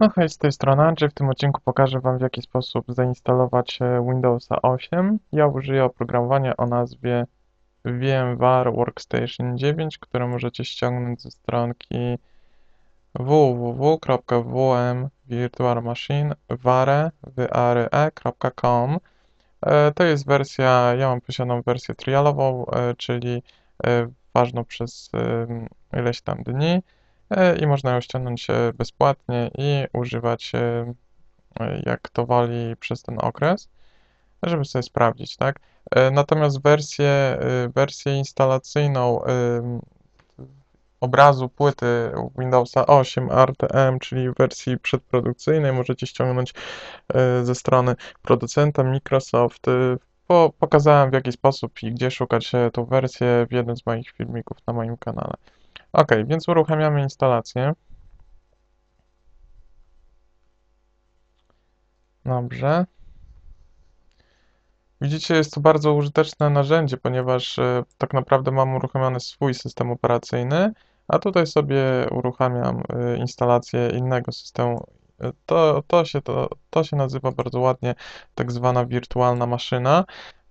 No hej, z tej strony Andrzej. W tym odcinku pokażę Wam, w jaki sposób zainstalować Windowsa 8. Ja użyję oprogramowania o nazwie VMware Workstation 9, które możecie ściągnąć ze stronki www.vmvirtualmachine.com. To jest wersja, ja mam posiadaną wersję trialową, czyli ważną przez ileś tam dni. I można ją ściągnąć bezpłatnie i używać jak to woli przez ten okres, żeby sobie sprawdzić, tak? Natomiast wersję instalacyjną obrazu płyty Windowsa 8 RTM, czyli wersji przedprodukcyjnej, możecie ściągnąć ze strony producenta Microsoft. Pokazałem, w jaki sposób i gdzie szukać tą wersję w jednym z moich filmików na moim kanale. OK, więc uruchamiamy instalację. Dobrze. Widzicie, jest to bardzo użyteczne narzędzie, ponieważ tak naprawdę mam uruchomiony swój system operacyjny, a tutaj sobie uruchamiam instalację innego systemu. To się nazywa bardzo ładnie tak zwana wirtualna maszyna,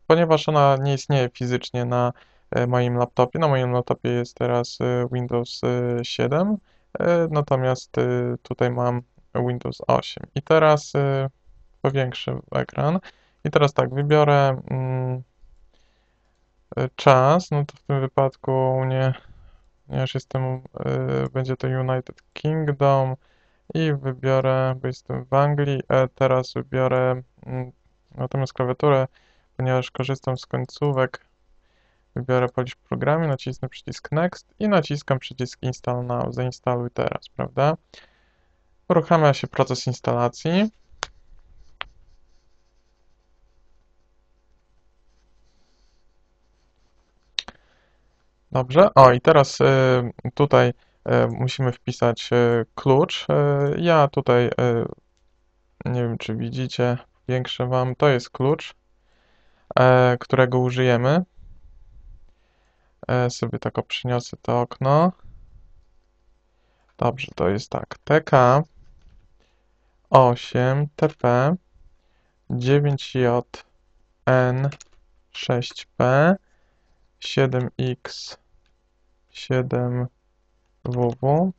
ponieważ ona nie istnieje fizycznie na moim laptopie. Na moim laptopie jest teraz Windows 7, natomiast tutaj mam Windows 8. I teraz powiększę ekran. I teraz tak, wybiorę czas, no to w tym wypadku u mnie, ponieważ jestem, będzie to United Kingdom i wybiorę, bo jestem w Anglii, teraz wybiorę natomiast klawiaturę, ponieważ korzystam z końcówek. Wybiorę Polish w programie, nacisnę przycisk Next i naciskam przycisk Install Now, zainstaluj teraz, prawda? Uruchamia się proces instalacji. Dobrze, o i teraz tutaj musimy wpisać klucz. Ja tutaj, nie wiem czy widzicie, powiększę Wam, to jest klucz, którego użyjemy. Sobie tak przyniosę to okno. Dobrze, to jest tak. TK 8 TP 9J N 6P 7X 7 WW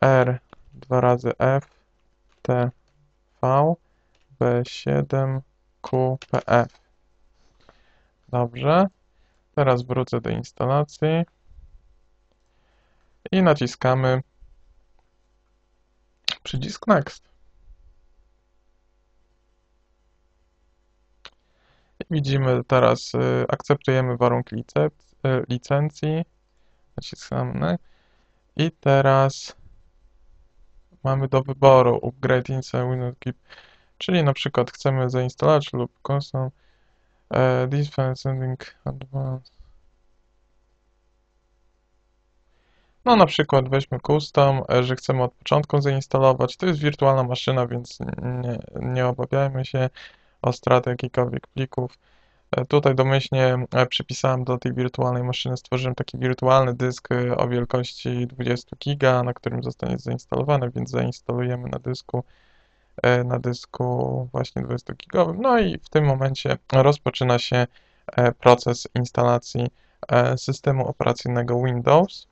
R 2 razy F T V B7 Q P F. Dobrze. Teraz wrócę do instalacji i naciskamy przycisk Next. I widzimy teraz, akceptujemy warunki licencji. Naciskamy i teraz mamy do wyboru Upgrade Inside Windows Keep, czyli na przykład chcemy zainstalować lub custom. No na przykład weźmy custom, że chcemy od początku zainstalować. To jest wirtualna maszyna, więc nie obawiajmy się o stratę jakichkolwiek plików. Tutaj domyślnie przypisałem do tej wirtualnej maszyny, stworzyłem taki wirtualny dysk o wielkości 20 giga, na którym zostanie zainstalowany, więc zainstalujemy na dysku właśnie 20-gigowym. No i w tym momencie rozpoczyna się proces instalacji systemu operacyjnego Windows.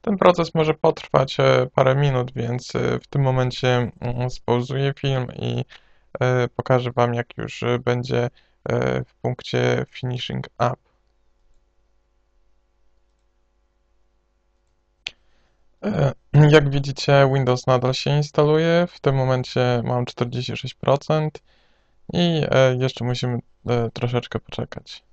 Ten proces może potrwać parę minut, więc w tym momencie spauzuję film i pokażę Wam, jak już będzie w punkcie Finishing Up. Jak widzicie, Windows nadal się instaluje, w tym momencie mam 46% i jeszcze musimy troszeczkę poczekać.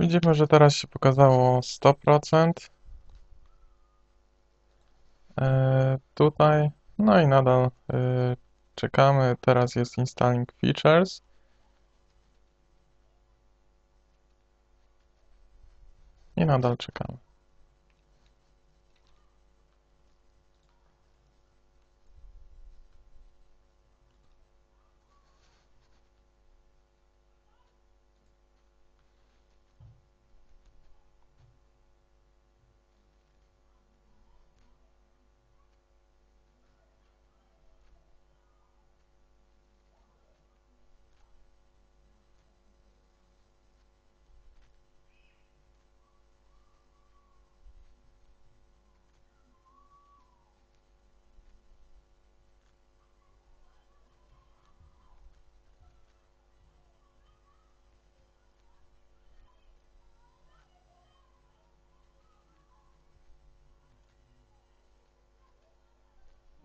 Widzimy, że teraz się pokazało 100%. Tutaj, no i nadal czekamy, teraz jest Installing Features. I nadal czekamy.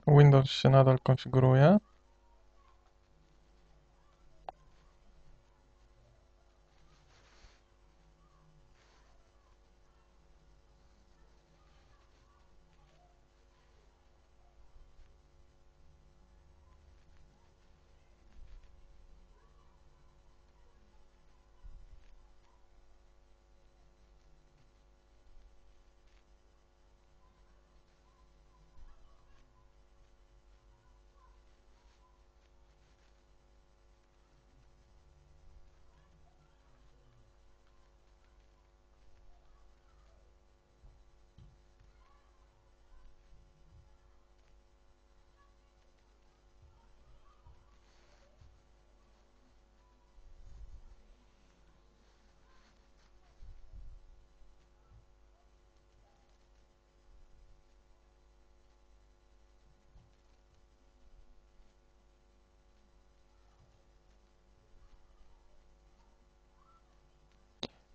Windows się nadal konfiguruje.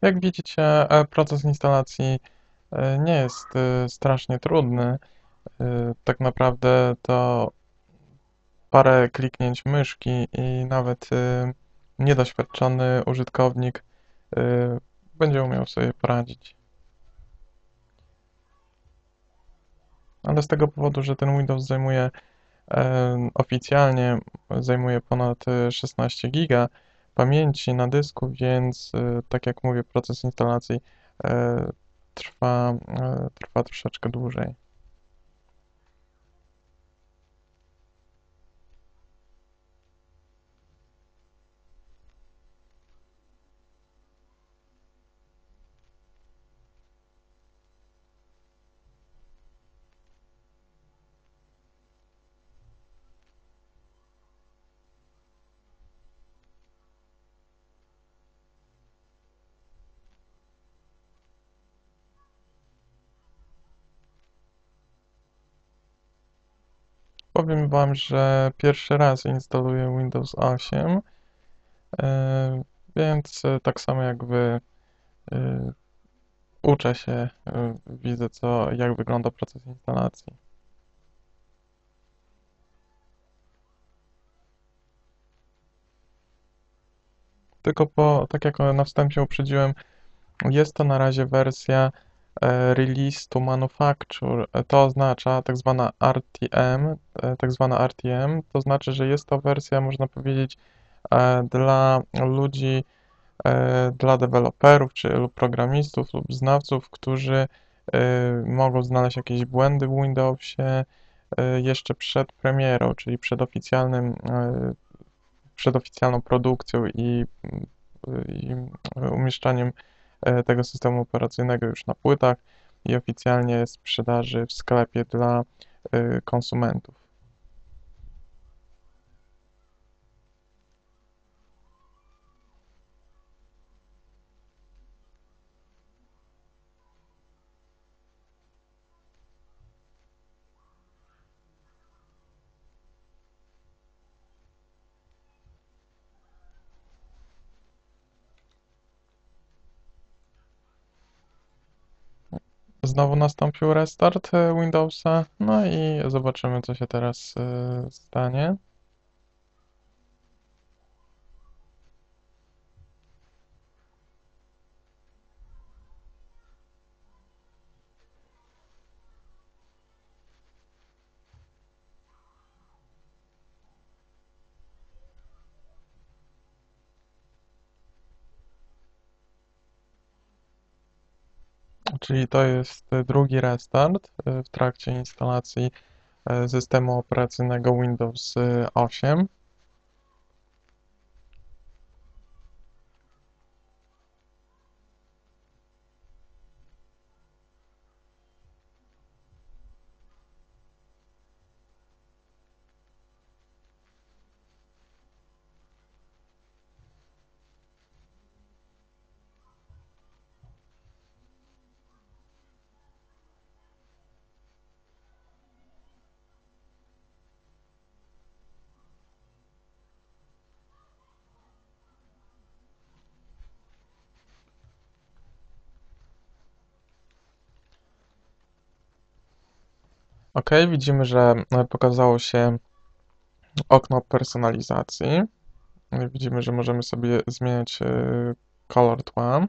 Jak widzicie, proces instalacji nie jest strasznie trudny. Tak naprawdę to parę kliknięć myszki i nawet niedoświadczony użytkownik będzie umiał sobie poradzić. Ale z tego powodu, że ten Windows zajmuje oficjalnie ponad 16 GB, pamięci na dysku, więc tak jak mówię, proces instalacji trwa troszeczkę dłużej. Powiem Wam, że pierwszy raz instaluję Windows 8, więc tak samo jak Wy uczę się, widzę jak wygląda proces instalacji. Tylko tak jak na wstępie uprzedziłem, jest to na razie wersja Release to Manufacture, to oznacza tak zwana RTM, to znaczy, że jest to wersja, można powiedzieć, dla ludzi, dla deweloperów czy lub programistów lub znawców, którzy mogą znaleźć jakieś błędy w Windowsie jeszcze przed premierą, czyli przed oficjalną produkcją i umieszczaniem tego systemu operacyjnego już na płytach i oficjalnie sprzedaży w sklepie dla konsumentów. Znowu nastąpił restart Windowsa, no i zobaczymy, co się teraz stanie. Czyli to jest drugi restart w trakcie instalacji systemu operacyjnego Windows 8. OK, widzimy, że pokazało się okno personalizacji. Widzimy, że możemy sobie zmieniać kolor tła.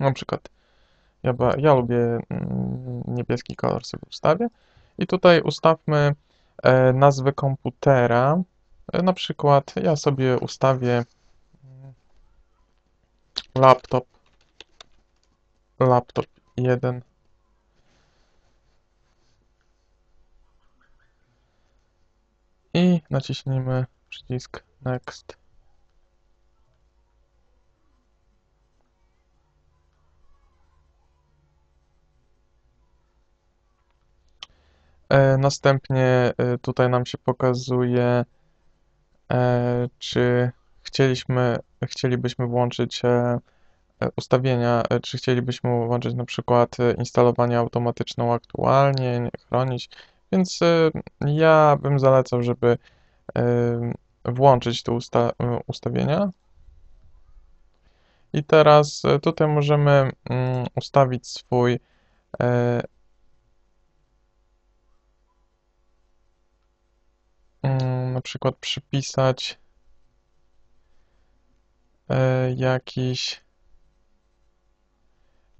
Na przykład ja lubię niebieski kolor, sobie ustawię. I tutaj ustawmy nazwę komputera. Na przykład ja sobie ustawię laptop 1. I naciśnijmy przycisk Next. Następnie tutaj nam się pokazuje, czy chcielibyśmy włączyć ustawienia, czy chcielibyśmy włączyć na przykład instalowanie automatyczne, uaktualnień, chronić. Więc ja bym zalecał, żeby włączyć te ustawienia. I teraz tutaj możemy ustawić swój na przykład przypisać jakiś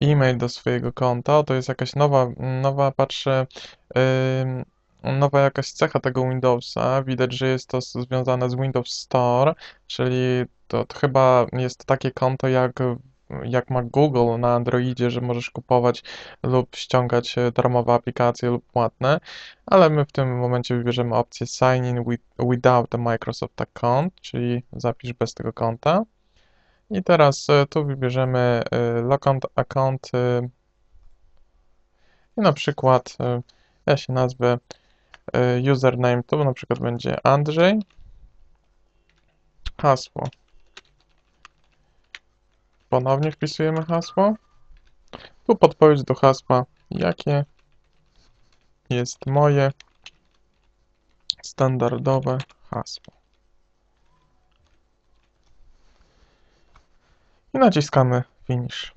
e-mail do swojego konta. To jest jakaś nowa jakaś cecha tego Windowsa. Widać, że jest to związane z Windows Store, czyli to chyba jest takie konto jak ma Google na Androidzie, że możesz kupować lub ściągać darmowe aplikacje lub płatne, ale my w tym momencie wybierzemy opcję Sign in without a Microsoft account, czyli zapisz bez tego konta. I teraz tu wybierzemy Login Account i na przykład ja się nazwę username, to na przykład będzie Andrzej, hasło. Ponownie wpisujemy hasło. Tu podpowiedź do hasła, jakie jest moje standardowe hasło. I naciskamy Finish.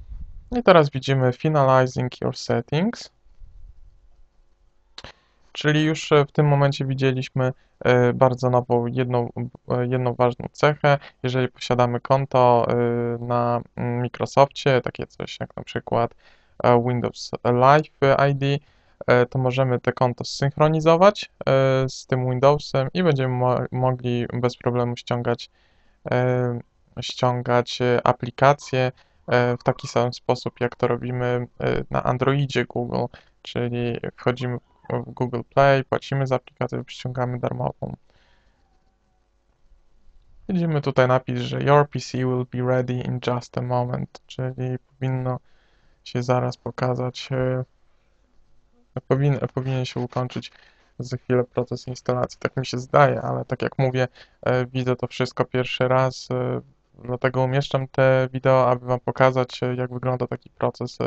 I teraz widzimy Finalizing your settings. Czyli już w tym momencie widzieliśmy bardzo nową, jedną ważną cechę. Jeżeli posiadamy konto na Microsoftie, takie coś jak na przykład Windows Live ID, to możemy te konto zsynchronizować z tym Windowsem i będziemy mogli bez problemu ściągać aplikacje w taki sam sposób, jak to robimy na Androidzie Google, czyli wchodzimy w Google Play, płacimy za aplikację, ściągamy darmową. Widzimy tutaj napis, że your PC will be ready in just a moment, czyli powinno się zaraz pokazać, powinien się ukończyć za chwilę proces instalacji. Tak mi się zdaje, ale tak jak mówię, widzę to wszystko pierwszy raz, dlatego umieszczam te wideo, aby Wam pokazać, jak wygląda taki proces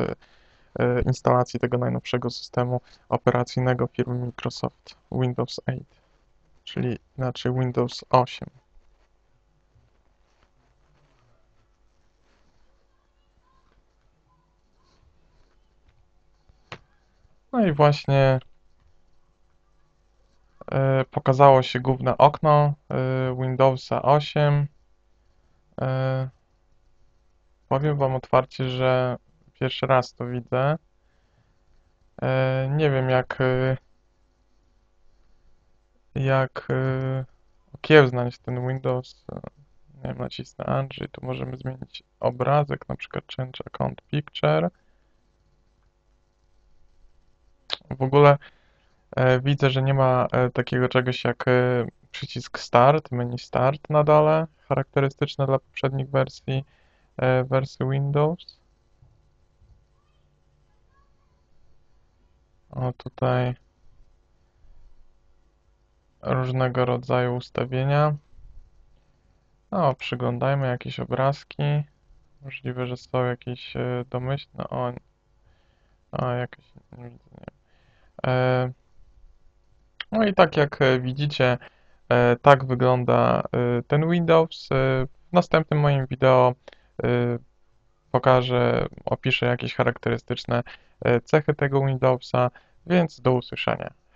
instalacji tego najnowszego systemu operacyjnego firmy Microsoft Windows 8, czyli inaczej Windows 8. No i właśnie pokazało się główne okno Windowsa 8. Powiem Wam otwarcie, że pierwszy raz to widzę. Nie wiem jak okiełznać ten Windows. Nie wiem, nacisnę Andrzej. Tu możemy zmienić obrazek, na przykład Change Account Picture. W ogóle widzę, że nie ma takiego czegoś jak przycisk Start, menu Start na dole, charakterystyczne dla poprzednich wersji Windows. O, tutaj różnego rodzaju ustawienia. No, przyglądajmy jakieś obrazki. Możliwe, że są jakieś domyślne. O jakieś nie widzę. No i tak jak widzicie, tak wygląda ten Windows. W następnym moim wideo pokażę, opiszę jakieś charakterystyczne cechy tego Windowsa, więc do usłyszenia.